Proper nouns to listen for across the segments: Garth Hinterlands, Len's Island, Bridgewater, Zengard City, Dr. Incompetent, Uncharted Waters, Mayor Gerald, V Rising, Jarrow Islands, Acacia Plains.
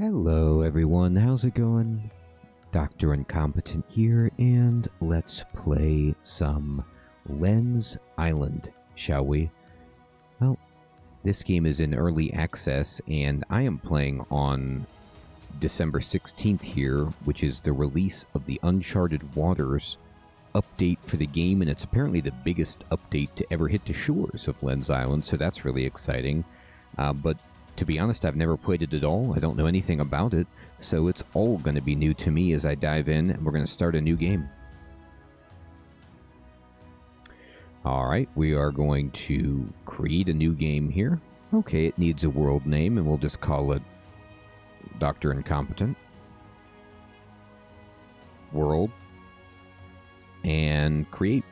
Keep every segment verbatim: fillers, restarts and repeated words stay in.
Hello everyone, how's it going? Doctor Incompetent here, and let's play some Len's Island, shall we? Well, this game is in early access, and I am playing on December sixteenth here, which is the release of the Uncharted Waters update for the game, and it's apparently the biggest update to ever hit the shores of Len's Island, so that's really exciting. Uh, but to be honest, I've never played it at all. I don't know anything about it, so it's all going to be new to me as I dive in, and we're going to start a new game. Alright, we are going to create a new game here. Okay, it needs a world name, and we'll just call it Doctor Incompetent. World. And create.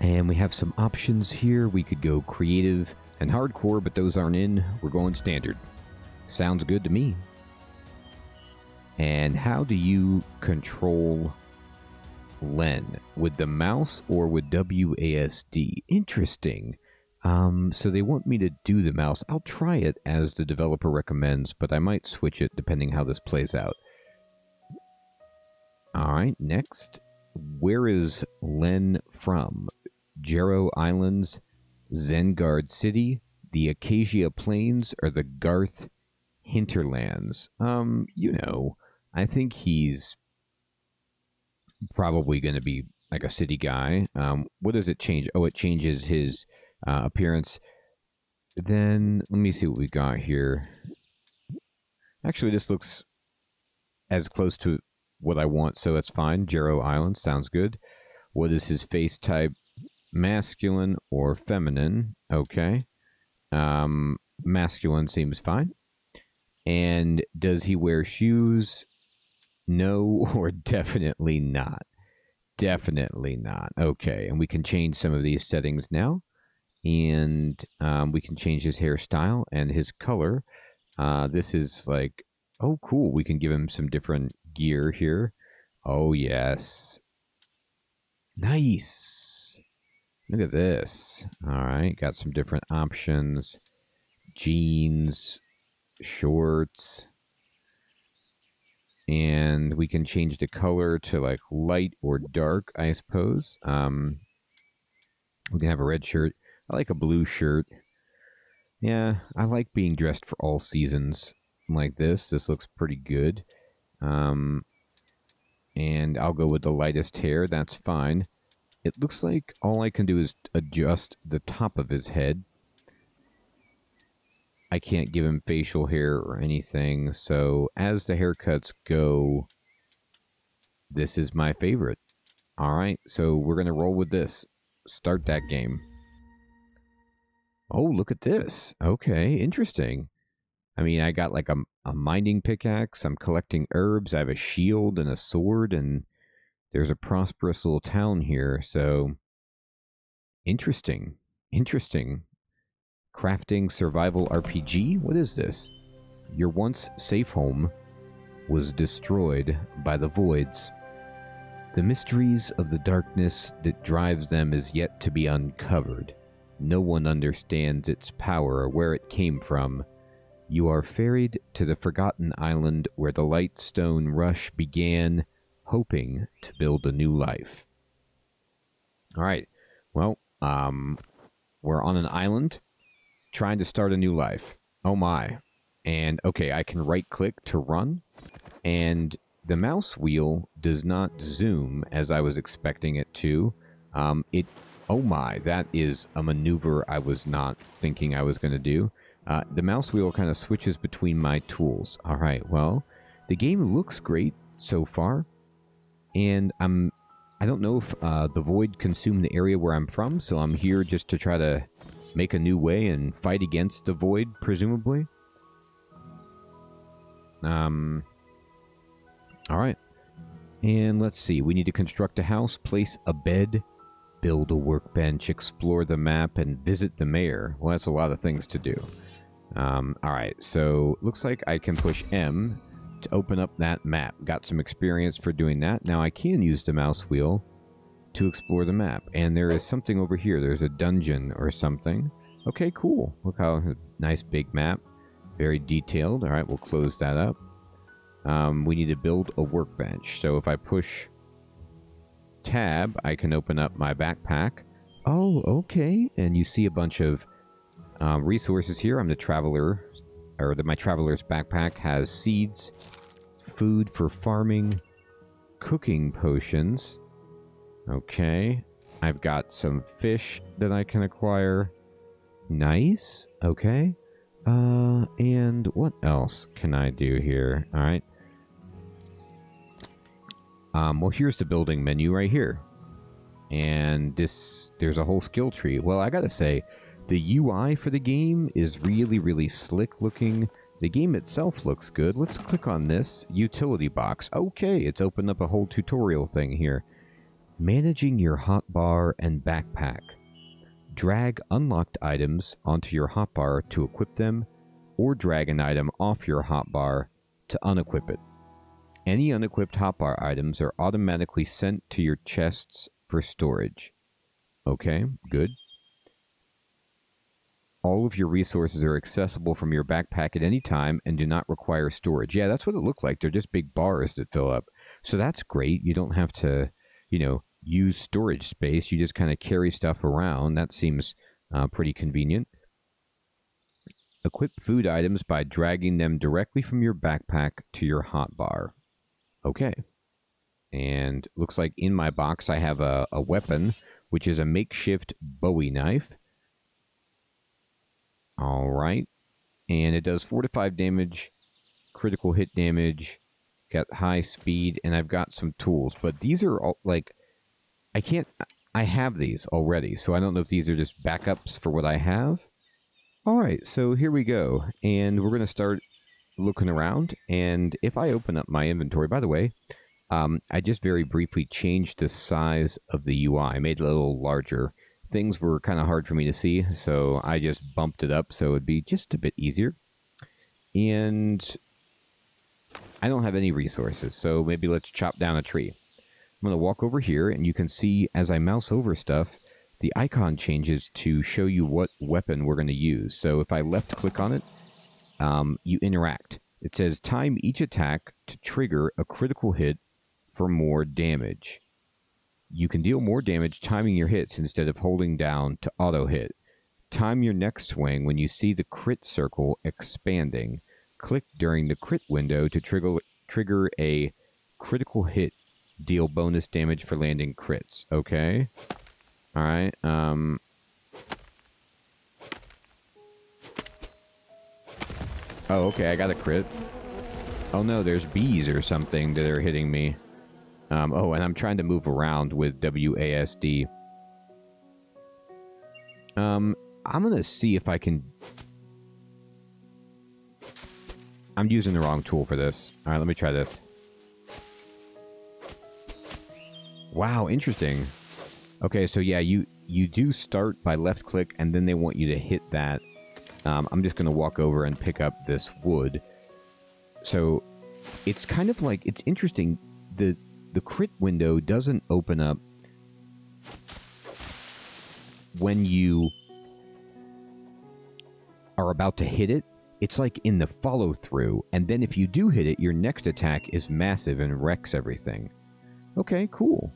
And we have some options here. We could go creative and hardcore, but those aren't in. We're going standard. Sounds good to me. And how do you control Len? With the mouse or with W A S D? Interesting. Um, so they want me to do the mouse. I'll try it as the developer recommends, but I might switch it depending how this plays out. Alright, next. Where is Len from? Jarrow Islands, Zengard City, the Acacia Plains, or the Garth Hinterlands? Um, you know, I think he's probably going to be like a city guy. Um, what does it change? Oh, it changes his uh, appearance. Then, let me see what we got here. Actually, this looks as close to what I want, so that's fine. Jarrow Island, sounds good. What is his face type? Masculine or feminine? Okay. Um, masculine seems fine. And does he wear shoes? No, or definitely not. Definitely not. Okay, and we can change some of these settings now. And um, we can change his hairstyle and his color. Uh, this is like, oh, cool. We can give him some different gear here. Oh, yes. Nice. Look at this. All right, got some different options. Jeans, shorts. And we can change the color to like light or dark, I suppose. Um, we can have a red shirt. I like a blue shirt. Yeah, I like being dressed for all seasons like this. This looks pretty good. Um, and I'll go with the lightest hair. That's fine. It looks like all I can do is adjust the top of his head. I can't give him facial hair or anything, so as the haircuts go, this is my favorite. Alright, so we're going to roll with this. Start that game. Oh, look at this. Okay, interesting. I mean, I got like a, a mining pickaxe, I'm collecting herbs, I have a shield and a sword, and there's a prosperous little town here, so interesting, interesting. Crafting survival R P G? What is this? Your once safe home was destroyed by the voids. The mysteries of the darkness that drives them is yet to be uncovered. No one understands its power or where it came from. You are ferried to the forgotten island where the light stone rush began, hoping to build a new life. All right. Well, um, we're on an island trying to start a new life. Oh, my. And, okay, I can right-click to run. And the mouse wheel does not zoom as I was expecting it to. Um, it, oh, my. That is a maneuver I was not thinking I was going to do. Uh, the mouse wheel kind of switches between my tools. All right. Well, the game looks great so far. And I'm, I don't know if uh, the void consumed the area where I'm from, so I'm here just to try to make a new way and fight against the void, presumably. Um. All right. And let's see. We need to construct a house, place a bed, build a workbench, explore the map, and visit the mayor. Well, that's a lot of things to do. Um, all right. So looks like I can push M to open up that map. Got some experience for doing that. Now I can use the mouse wheel to explore the map. And there is something over here. There's a dungeon or something. Okay, cool. Look how nice big map. Very detailed. All right, we'll close that up. Um, we need to build a workbench. So if I push tab, I can open up my backpack. Oh, okay. And you see a bunch of uh, resources here. I'm the traveler, or the, my traveler's backpack has seeds, food for farming, cooking potions. Okay. I've got some fish that I can acquire. Nice. Okay. Uh, and what else can I do here? All right. Um, well, here's the building menu right here. And this, there's a whole skill tree. Well, I gotta say, the U I for the game is really, really slick looking. The game itself looks good. Let's click on this utility box. Okay, it's opened up a whole tutorial thing here. Managing your hotbar and backpack. Drag unlocked items onto your hotbar to equip them, or drag an item off your hotbar to unequip it. Any unequipped hotbar items are automatically sent to your chests for storage. Okay, good. All of your resources are accessible from your backpack at any time and do not require storage. Yeah, that's what it looked like. They're just big bars that fill up. So that's great. You don't have to, you know, use storage space. You just kind of carry stuff around. That seems uh, pretty convenient. Equip food items by dragging them directly from your backpack to your hotbar. Okay. And looks like in my box I have a, a weapon, which is a makeshift Bowie knife. All right. And it does four to five damage, critical hit damage, got high speed, and I've got some tools. But these are all, like, I can't, I have these already, so I don't know if these are just backups for what I have. All right, so here we go, and we're going to start looking around, and if I open up my inventory, by the way, um, I just very briefly changed the size of the U I. I made it a little larger. Things were kind of hard for me to see, so I just bumped it up so it would be just a bit easier. And I don't have any resources, so maybe let's chop down a tree. I'm going to walk over here, and you can see as I mouse over stuff, the icon changes to show you what weapon we're going to use. So if I left-click on it, um, you interact. It says, time each attack to trigger a critical hit for more damage. You can deal more damage timing your hits instead of holding down to auto-hit. Time your next swing when you see the crit circle expanding. Click during the crit window to trigger, trigger a critical hit. Deal bonus damage for landing crits. Okay. All right. Um, oh, okay. I got a crit. Oh, no. There's bees or something that are hitting me. Um, oh, and I'm trying to move around with W A S D. Um, I'm going to see if I can... I'm using the wrong tool for this. All right. Let me try this. Wow, interesting. Okay, so yeah, you, you do start by left-click, and then they want you to hit that. Um, I'm just going to walk over and pick up this wood. So it's kind of like, it's interesting. The, the crit window doesn't open up when you are about to hit it. It's like in the follow-through, and then if you do hit it, your next attack is massive and wrecks everything. Okay, cool.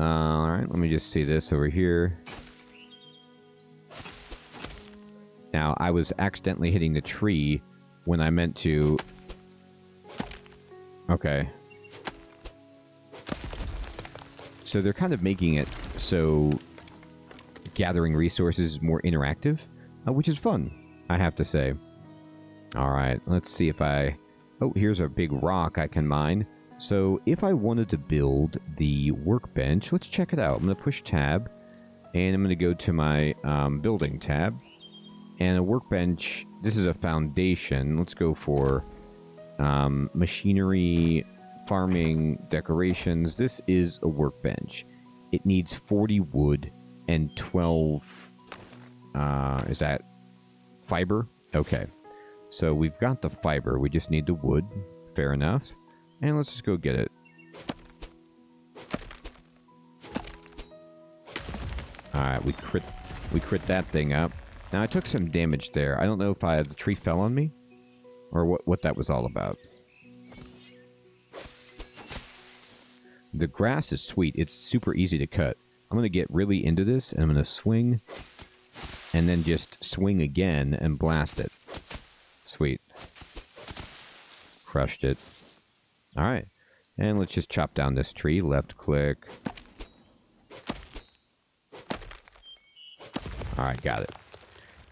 Uh, all right, let me just see this over here. Now, I was accidentally hitting the tree when I meant to... Okay. So they're kind of making it so gathering resources is more interactive, uh, which is fun, I have to say. All right, let's see if I... Oh, here's a big rock I can mine. So if I wanted to build the workbench, let's check it out. I'm going to push tab, and I'm going to go to my um, building tab. And a workbench, this is a foundation. Let's go for um, machinery, farming, decorations. This is a workbench. It needs forty wood and twelve, uh, is that fiber? Okay. So we've got the fiber. We just need the wood. Fair enough. And let's just go get it. Alright, we crit, we crit that thing up. Now, I took some damage there. I don't know if I, the tree fell on me. or what, what that was all about. The grass is sweet. It's super easy to cut. I'm going to get really into this, and I'm going to swing, and then just swing again and blast it. Sweet. Crushed it. All right. And let's just chop down this tree. Left click. All right, got it.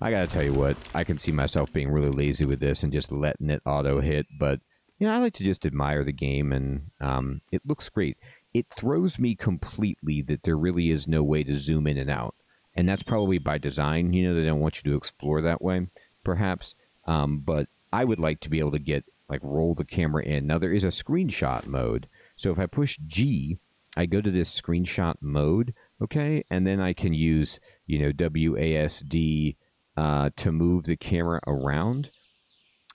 I got to tell you what, I can see myself being really lazy with this and just letting it auto hit, but you know, I like to just admire the game, and um, it looks great. It throws me completely that there really is no way to zoom in and out, and that's probably by design. You know, they don't want you to explore that way, perhaps, um, but I would like to be able to get, like, roll the camera in. Now, there is a screenshot mode, so if I push G, I go to this screenshot mode, okay, and then I can use, you know, W A S D... Uh, to move the camera around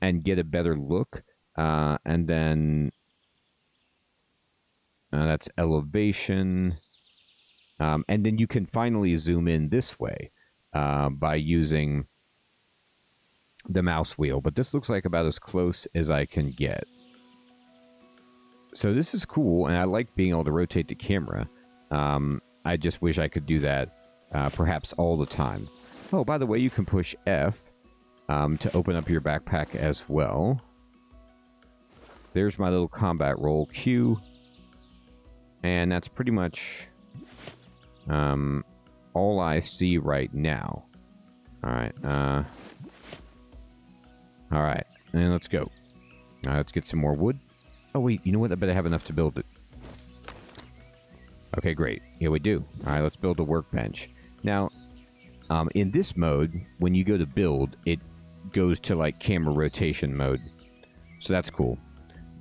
and get a better look. Uh, and then uh, that's elevation. Um, and then you can finally zoom in this way uh, by using the mouse wheel. But this looks like about as close as I can get. So this is cool, and I like being able to rotate the camera. Um, I just wish I could do that uh, perhaps all the time. Oh, by the way, you can push F um, to open up your backpack as well. There's my little combat roll, Q. And that's pretty much um, all I see right now. All right. Uh, all right. And let's go. All right, let's get some more wood. Oh, wait. You know what? I bet I have enough to build it. Okay, great. Yeah, we do. All right, let's build a workbench. Now... Um, in this mode, when you go to build, it goes to, like, camera rotation mode. So that's cool.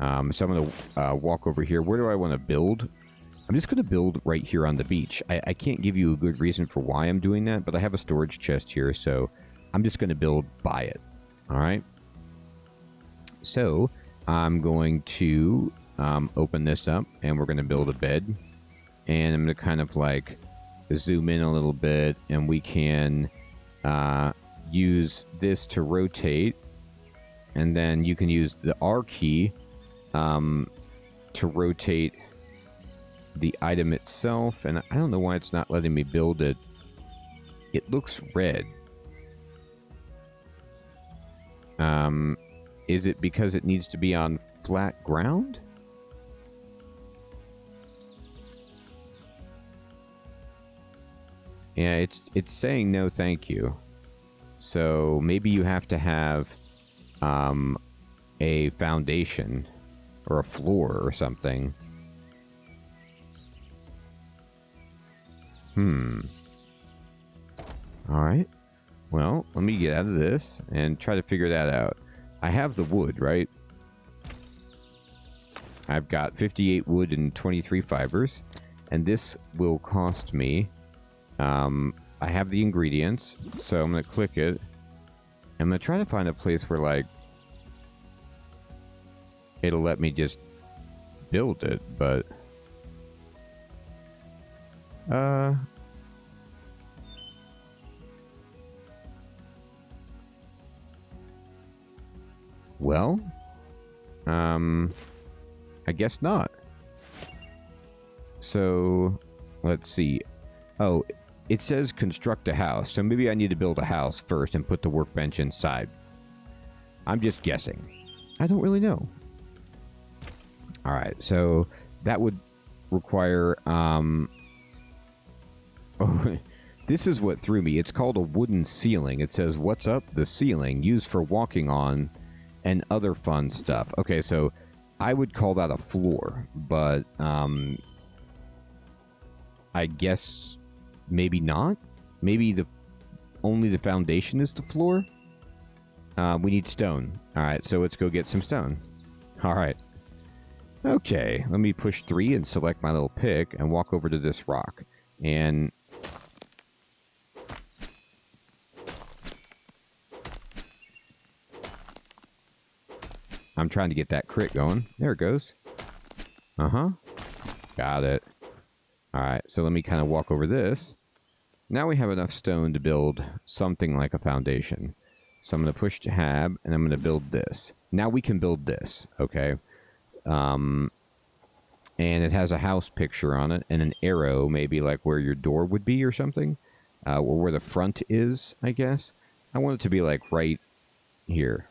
Um, so I'm going to uh, walk over here. Where do I want to build? I'm just going to build right here on the beach. I, I can't give you a good reason for why I'm doing that, but I have a storage chest here, so I'm just going to build by it. All right? So I'm going to um, open this up, and we're going to build a bed. And I'm going to kind of, like... zoom in a little bit, and we can uh, use this to rotate, and then you can use the R key um, to rotate the item itself. And I don't know why it's not letting me build it. It looks red. Um, is it because it needs to be on flat ground? Yeah, it's it's saying no thank you. So maybe you have to have um, a foundation or a floor or something. Hmm. All right. Well, let me get out of this and try to figure that out. I have the wood, right? I've got fifty-eight wood and twenty-three fibers. And this will cost me... Um, I have the ingredients, so I'm going to click it. I'm going to try to find a place where, like, it'll let me just build it, but... Uh... Well? Um... I guess not. So, let's see. Oh... It says construct a house, so maybe I need to build a house first and put the workbench inside. I'm just guessing. I don't really know. All right, so that would require... Um, oh, this is what threw me. It's called a wooden ceiling. It says, what's up? The ceiling, used for walking on and other fun stuff. Okay, so I would call that a floor, but um, I guess... Maybe not. Maybe the only the foundation is the floor. Uh, we need stone. All right, so let's go get some stone. All right. Okay, let me push three and select my little pick and walk over to this rock. And I'm trying to get that crit going. There it goes. Uh-huh. Got it. Alright, so let me kind of walk over this. Now we have enough stone to build something like a foundation. So I'm going to push tab, and I'm going to build this. Now we can build this, okay? Um, and it has a house picture on it and an arrow, maybe like where your door would be or something, uh, or where the front is, I guess. I want it to be like right here.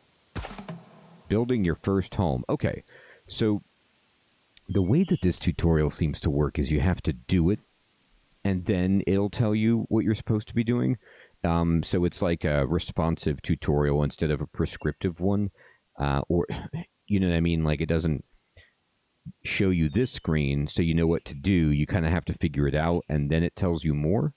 Building your first home. Okay, so the way that this tutorial seems to work is you have to do it, and then it'll tell you what you're supposed to be doing. Um, so it's like a responsive tutorial instead of a prescriptive one. Uh, or, you know what I mean? Like, it doesn't show you this screen, so you know what to do. You kind of have to figure it out, and then it tells you more.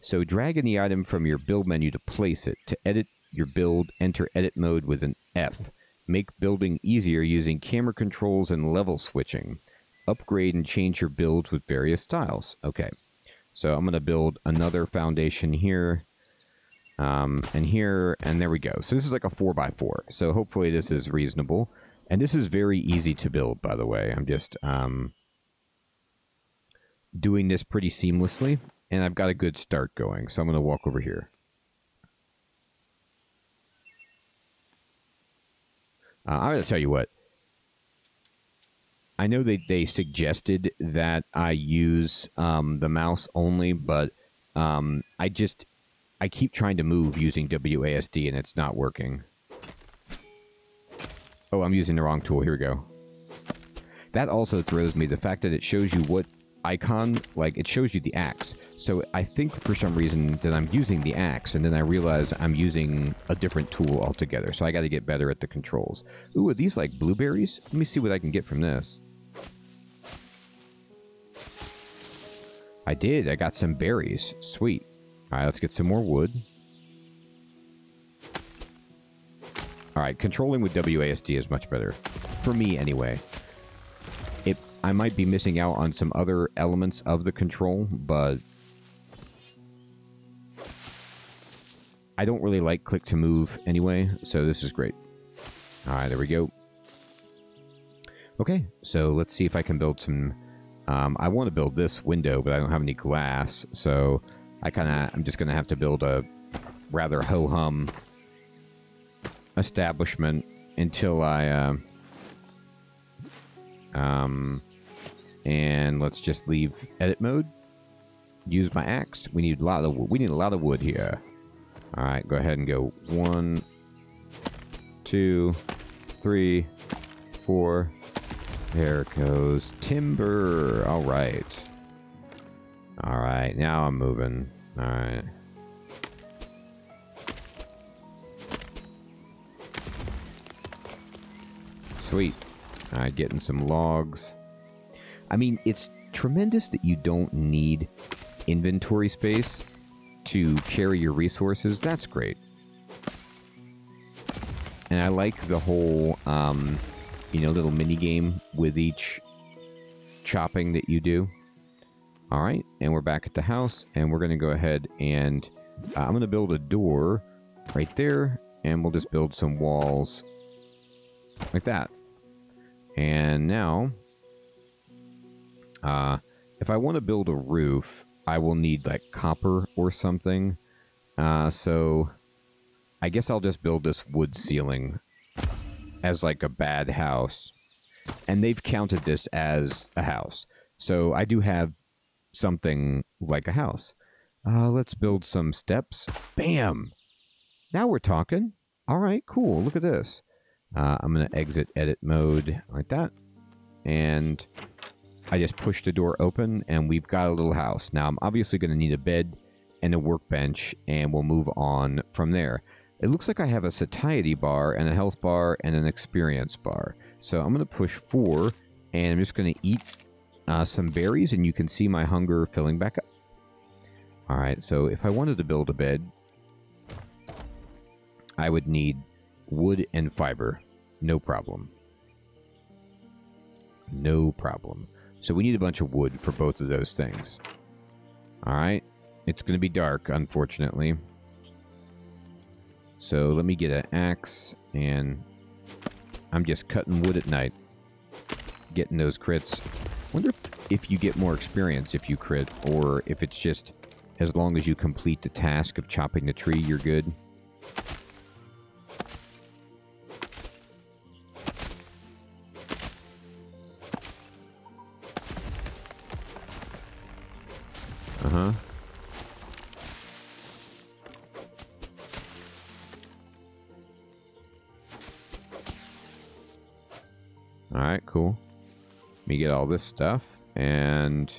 So dragging the item from your build menu to place it. To edit your build, enter edit mode with an F. Make building easier using camera controls and level switching. Upgrade and change your builds with various styles. Okay, so I'm going to build another foundation here, um, and here, and there we go. So this is like a four by four, so hopefully this is reasonable. And this is very easy to build, by the way. I'm just um, doing this pretty seamlessly, and I've got a good start going, so I'm going to walk over here. Uh, I'm going to tell you what. I know they, they suggested that I use um, the mouse only, but um, I just, I keep trying to move using W A S D and it's not working. Oh, I'm using the wrong tool. Here we go. That also throws me, the fact that it shows you what icon, like it shows you the axe. So I think for some reason that I'm using the axe, and then I realize I'm using a different tool altogether. So I got to get better at the controls. Ooh, are these like blueberries? Let me see what I can get from this. I did. I got some berries. Sweet. All right, let's get some more wood. All right, controlling with W A S D is much better. For me, anyway. It, I might be missing out on some other elements of the control, but I don't really like click to move anyway, so this is great. All right, there we go. Okay, so let's see if I can build some... Um, I want to build this window, but I don't have any glass, so I kind of, I'm just going to have to build a rather ho-hum establishment until I... Uh, um, and let's just leave edit mode. Use my axe. We need a lot of we need a lot of wood here. All right, go ahead and go one, two, three, four. There it goes. Timber. All right. All right. Now I'm moving. All right. Sweet. All right. Getting some logs. I mean, it's tremendous that you don't need inventory space to carry your resources. That's great. And I like the whole... Um, you know, little mini game with each chopping that you do. All right, and we're back at the house, and we're going to go ahead and uh, I'm going to build a door right there, and we'll just build some walls like that. And now, uh, if I want to build a roof, I will need like copper or something. Uh, so I guess I'll just build this wood ceiling as like a bad house, and they've counted this as a house, so I do have something like a house. Uh, let's build some steps. Bam! Now we're talking. All right, cool. Look at this. Uh, I'm gonna exit edit mode like that, and I just push the door open, and we've got a little house. Now I'm obviously gonna need a bed and a workbench, and we'll move on from there. It looks like I have a satiety bar and a health bar and an experience bar. So I'm going to push four, and I'm just going to eat uh, some berries, and you can see my hunger filling back up. All right, so if I wanted to build a bed, I would need wood and fiber. No problem. No problem. So we need a bunch of wood for both of those things. All right, it's going to be dark, unfortunately. So let me get an axe, and I'm just cutting wood at night, getting those crits. Wonder if, if you get more experience if you crit, or if it's just as long as you complete the task of chopping the tree, you're good. Uh-huh. Alright, cool. Let me get all this stuff. And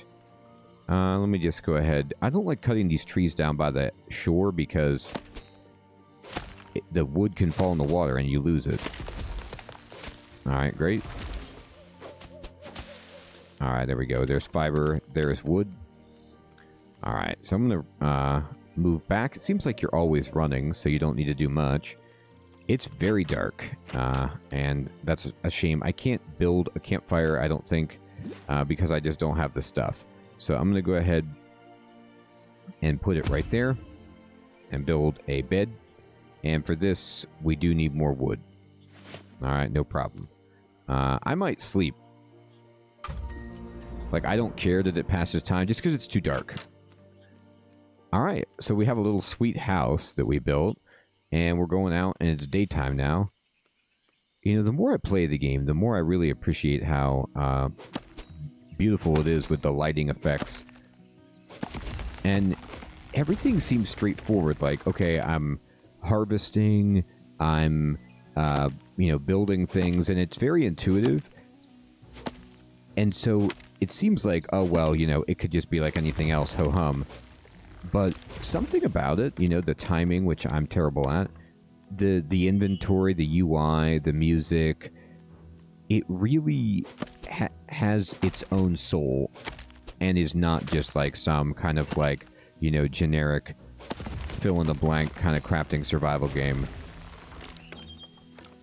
uh, let me just go ahead. I don't like cutting these trees down by the shore because it, the wood can fall in the water and you lose it. Alright, great. Alright, there we go. There's fiber. There's wood. Alright, so I'm going to uh, move back. It seems like you're always running, so you don't need to do much. It's very dark, uh, and that's a shame. I can't build a campfire, I don't think, uh, because I just don't have the stuff. So I'm going to go ahead and put it right there and build a bed. And for this, we do need more wood. Alright, no problem. Uh, I might sleep. Like, I don't care that it passes time just because it's too dark. Alright, so we have a little sweet house that we built. And we're going out, and it's daytime now. You know, the more I play the game, the more I really appreciate how uh, beautiful it is with the lighting effects. And everything seems straightforward. Like, okay, I'm harvesting, I'm, uh, you know, building things, and it's very intuitive. And so it seems like, oh, well, you know, it could just be like anything else, ho-hum. But something about it, you know, the timing, which I'm terrible at, the the inventory, the U I, the music, it really ha has its own soul and is not just like some kind of like, you know, generic fill-in-the-blank kind of crafting survival game.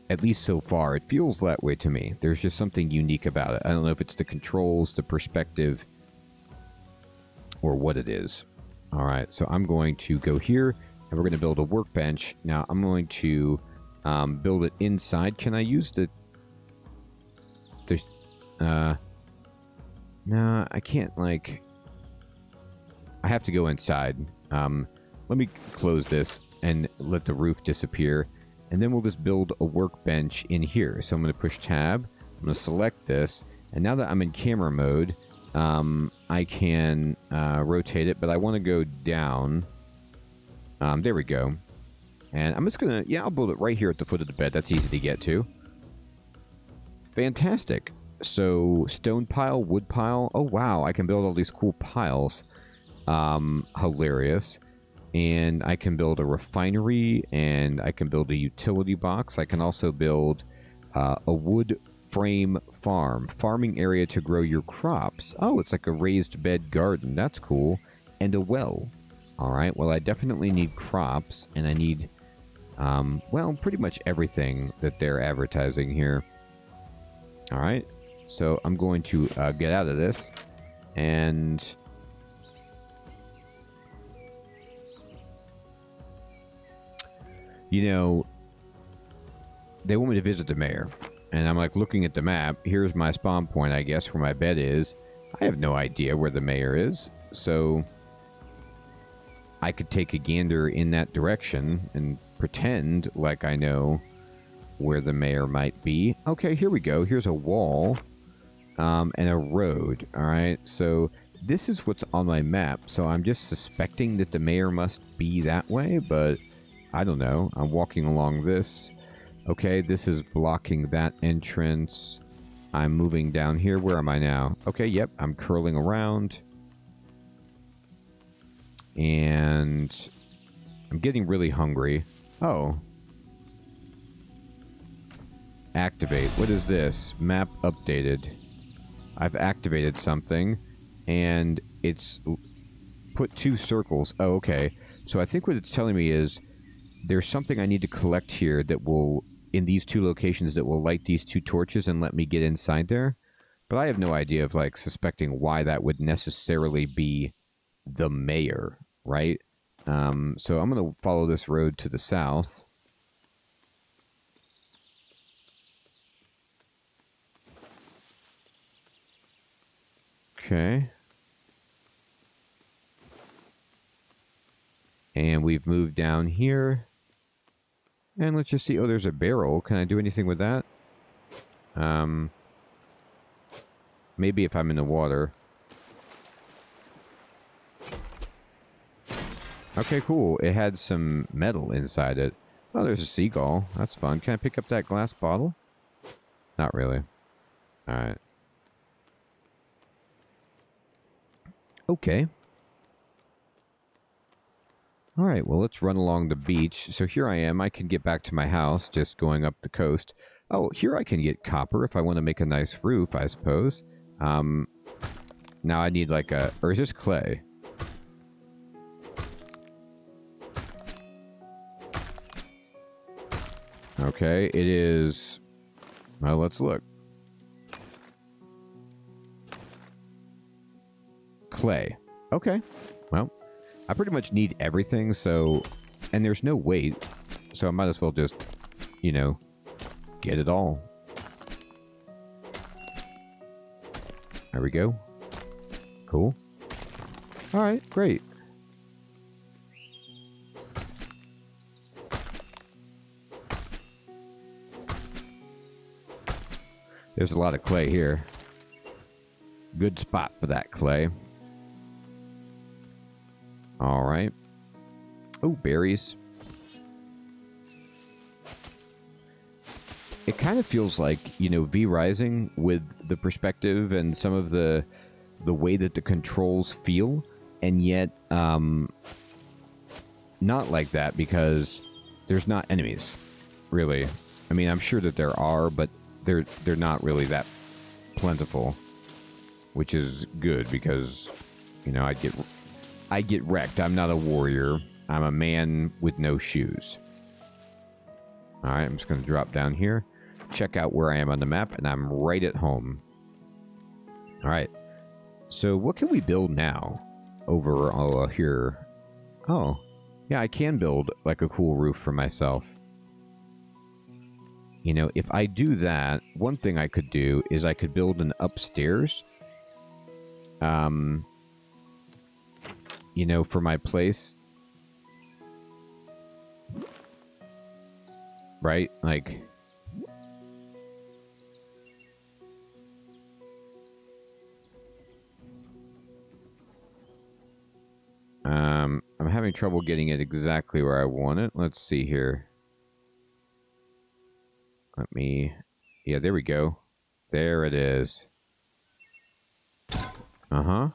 At least so far, it feels that way to me. There's just something unique about it. I don't know if it's the controls, the perspective, or what it is. All right, so I'm going to go here, and we're going to build a workbench. Now, I'm going to um, build it inside. Can I use the... the uh, no, I can't, like... I have to go inside. Um, let me close this and let the roof disappear. And then we'll just build a workbench in here. So I'm going to push tab. I'm going to select this. And now that I'm in camera mode... Um, I can uh, rotate it, but I want to go down. Um, there we go. And I'm just going to, yeah, I'll build it right here at the foot of the bed. That's easy to get to. Fantastic. So, stone pile, wood pile. Oh, wow, I can build all these cool piles. Um, hilarious. And I can build a refinery, and I can build a utility box. I can also build uh, a wood frame farm. Farming area to grow your crops. Oh, it's like a raised bed garden. That's cool. And a well. Alright, well I definitely need crops, and I need, um, well, pretty much everything that they're advertising here. Alright, so I'm going to uh, get out of this, and... You know, they want me to visit the mayor. And I'm like looking at the map. Here's my spawn point, I guess, where my bed is. I have no idea where the mayor is. So I could take a gander in that direction and pretend like I know where the mayor might be. Okay, here we go. Here's a wall um, and a road. All right, so this is what's on my map. So I'm just suspecting that the mayor must be that way, but I don't know. I'm walking along this. Okay, this is blocking that entrance. I'm moving down here. Where am I now? Okay, yep, I'm curling around. And I'm getting really hungry. Oh. Activate. What is this? Map updated. I've activated something, and it's put two circles. Oh, okay. So I think what it's telling me is there's something I need to collect here that will... in these two locations that will light these two torches and let me get inside there. But I have no idea of, like, suspecting why that would necessarily be the mayor, right? Um, so I'm going to follow this road to the south. Okay. And we've moved down here. And let's just see. Oh, there's a barrel. Can I do anything with that? Um, maybe if I'm in the water. Okay, cool. It had some metal inside it. Oh, there's a seagull. That's fun. Can I pick up that glass bottle? Not really. Alright. Okay. Alright, well, let's run along the beach. So here I am. I can get back to my house just going up the coast. Oh, here I can get copper if I want to make a nice roof, I suppose. Um, now I need like a... Or is this clay? Okay, it is... Well, let's look. Clay. Okay. Well, I pretty much need everything, so... And there's no weight, so I might as well just, you know, get it all. There we go. Cool. Alright, great. There's a lot of clay here. Good spot for that clay. All right. Oh, berries. It kind of feels like, you know, V Rising with the perspective and some of the the way that the controls feel, and yet um, not like that because there's not enemies, really. I mean, I'm sure that there are, but They're, they're not really that plentiful, which is good because, you know, I get, I get wrecked. I'm not a warrior. I'm a man with no shoes. All right, I'm just going to drop down here, check out where I am on the map, and I'm right at home. All right. So what can we build now over uh, here? Oh, yeah, I can build like a cool roof for myself. You know, if I do that, one thing I could do is I could build an upstairs, um, you know, for my place. Right? Like, um, I'm having trouble getting it exactly where I want it. Let's see here. Let me... Yeah, there we go. There it is. Uh-huh.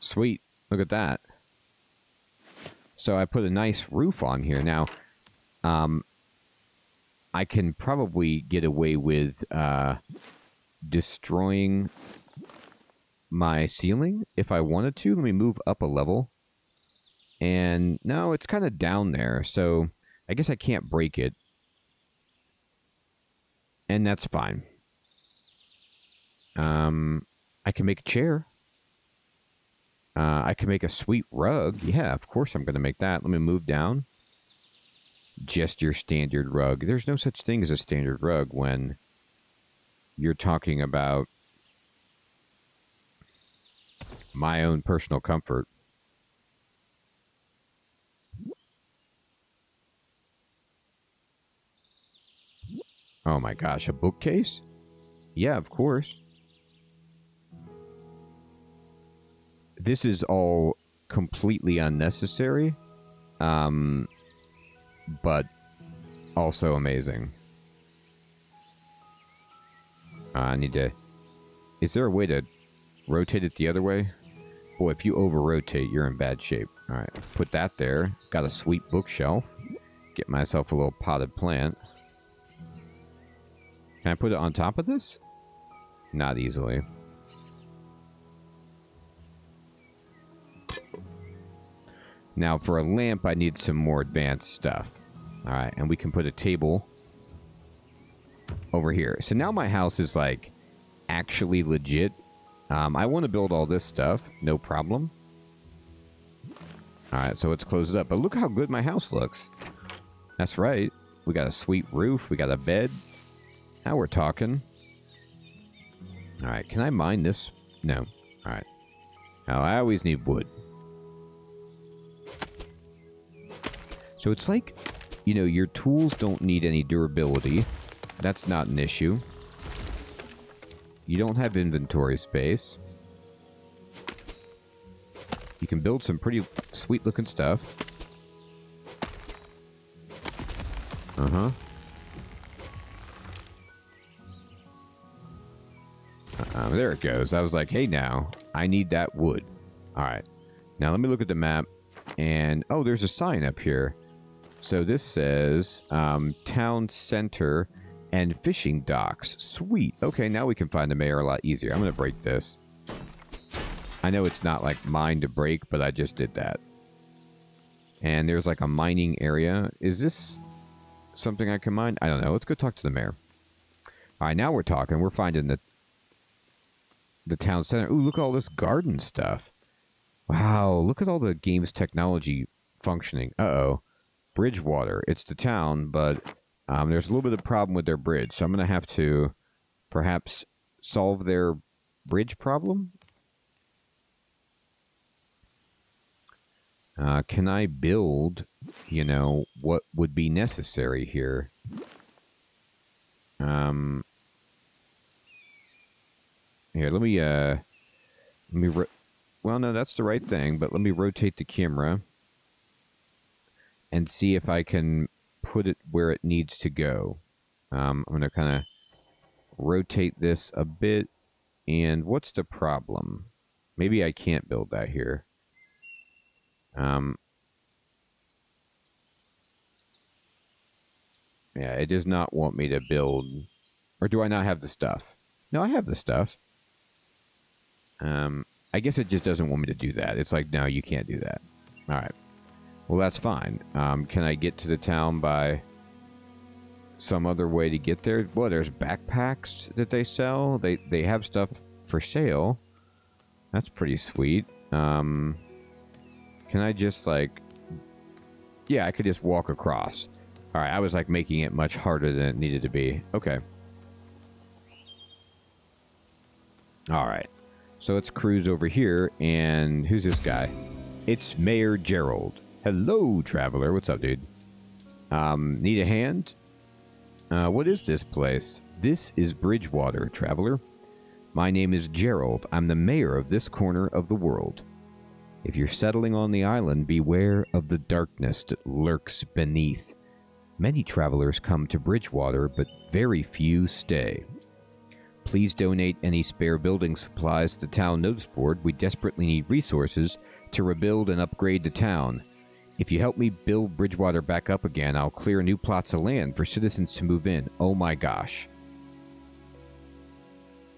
Sweet. Look at that. So I put a nice roof on here. Now, um, I can probably get away with uh, destroying my ceiling if I wanted to. Let me move up a level. And no, it's kind of down there, so I guess I can't break it. And that's fine. Um, I can make a chair. Uh, I can make a sweet rug. Yeah, of course I'm going to make that. Let me move down. Just your standard rug. There's no such thing as a standard rug when you're talking about my own personal comfort. Oh my gosh, a bookcase? Yeah, of course. This is all completely unnecessary, um, but also amazing. Uh, I need to... Is there a way to rotate it the other way? Boy, if you over-rotate, you're in bad shape. All right, put that there. Got a sweet bookshelf. Get myself a little potted plant. Can I put it on top of this? Not easily. Now, for a lamp, I need some more advanced stuff. All right, and we can put a table over here. So now my house is, like, actually legit. Um, I want to build all this stuff, no problem. All right, so let's close it up. But look how good my house looks. That's right. We got a sweet roof. We got a bed. Now we're talking. All right, can I mine this? No. All right. Now I always need wood. So it's like, you know, your tools don't need any durability. That's not an issue. You don't have inventory space. You can build some pretty sweet-looking stuff. Uh-huh. Uh, there it goes. I was like, hey, now, I need that wood. All right. Now, let me look at the map. And, oh, there's a sign up here. So this says um, town center and fishing docks. Sweet. Okay, now we can find the mayor a lot easier. I'm going to break this. I know it's not, like, mine to break, but I just did that. And there's, like, a mining area. Is this something I can mine? I don't know. Let's go talk to the mayor. All right, now we're talking. We're finding the... the town center. Ooh, look at all this garden stuff. Wow, look at all the game's technology functioning. Uh-oh. Bridgewater. It's the town, but um, there's a little bit of a problem with their bridge, so I'm going to have to perhaps solve their bridge problem? Uh, can I build, you know, what would be necessary here? Um... Here, let me, uh, let me, ro well, no, that's the right thing, but let me rotate the camera and see if I can put it where it needs to go. Um, I'm going to kind of rotate this a bit, and what's the problem? Maybe I can't build that here. Um, yeah, it does not want me to build, or do I not have the stuff? No, I have the stuff. Um, I guess it just doesn't want me to do that. It's like, no, you can't do that. All right. Well, that's fine. Um, can I get to the town by some other way to get there? Well, there's backpacks that they sell. They they have stuff for sale. That's pretty sweet. Um, can I just, like... Yeah, I could just walk across. All right, I was, like, making it much harder than it needed to be. Okay. All right. So let's cruise over here, and who's this guy? It's Mayor Gerald. Hello, traveler. What's up, dude? Um, need a hand? Uh, what is this place? This is Bridgewater, traveler. My name is Gerald. I'm the mayor of this corner of the world. If you're settling on the island, beware of the darkness that lurks beneath. Many travelers come to Bridgewater, but very few stay. Please donate any spare building supplies to the town notice board. We desperately need resources to rebuild and upgrade the town. If you help me build Bridgewater back up again, I'll clear new plots of land for citizens to move in. Oh my gosh.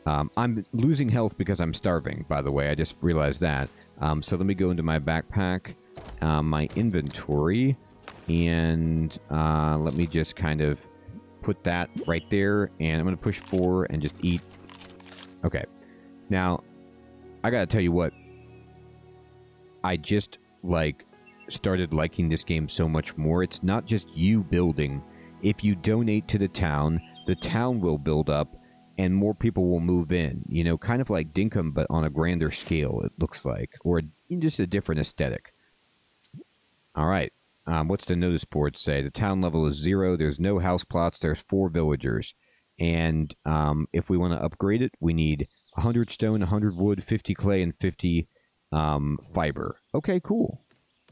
Um, I'm losing health because I'm starving, by the way. I just realized that. Um, so let me go into my backpack, uh, my inventory, and uh, let me just kind of... put that right there, and I'm going to push four and just eat. Okay. Now, I got to tell you what. I just, like, started liking this game so much more. It's not just you building. If you donate to the town, the town will build up, and more people will move in. You know, kind of like Dinkum, but on a grander scale, it looks like. Or just a different aesthetic. All right. Um, what's the notice board say? The town level is zero. There's no house plots. There's four villagers. And um, if we want to upgrade it, we need one hundred stone, one hundred wood, fifty clay, and fifty um, fiber. Okay, cool.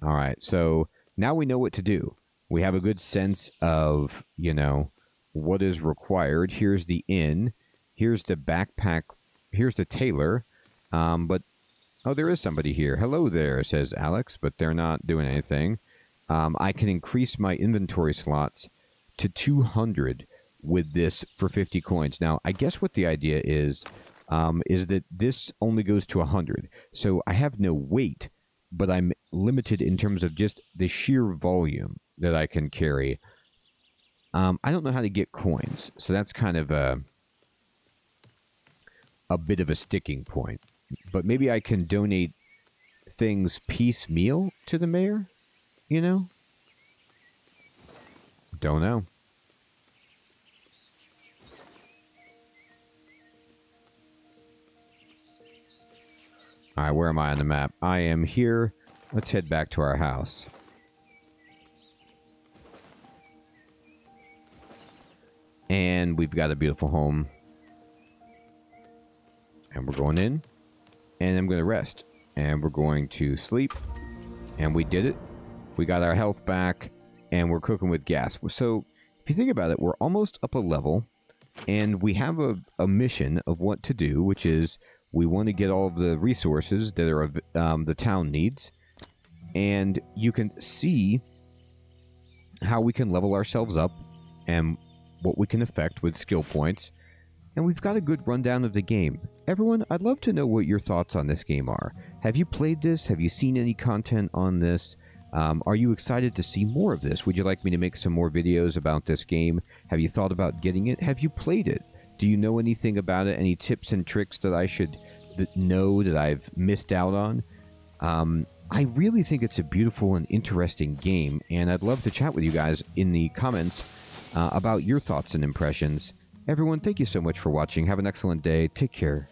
All right. So now we know what to do. We have a good sense of, you know, what is required. Here's the inn. Here's the backpack. Here's the tailor. Um, but, oh, there is somebody here. Hello there, says Alex, but they're not doing anything. Um, I can increase my inventory slots to two hundred with this for fifty coins. Now, I guess what the idea is, um, is that this only goes to one hundred. So I have no weight, but I'm limited in terms of just the sheer volume that I can carry. Um, I don't know how to get coins, so that's kind of a, a bit of a sticking point. But maybe I can donate things piecemeal to the mayor? You know? Don't know. Alright, where am I on the map? I am here. Let's head back to our house. And we've got a beautiful home. And we're going in. And I'm going to rest. and we're going to sleep. And we did it. We got our health back, and we're cooking with gas. So if you think about it, we're almost up a level, and we have a, a mission of what to do, which is we want to get all of the resources that are um, the town needs. And you can see how we can level ourselves up and what we can affect with skill points. And we've got a good rundown of the game. Everyone, I'd love to know what your thoughts on this game are. Have you played this? Have you seen any content on this? Um, are you excited to see more of this? Would you like me to make some more videos about this game? Have you thought about getting it? Have you played it? Do you know anything about it? Any tips and tricks that I should th- know that I've missed out on? Um, I really think it's a beautiful and interesting game, and I'd love to chat with you guys in the comments uh, about your thoughts and impressions. Everyone, thank you so much for watching. Have an excellent day. Take care.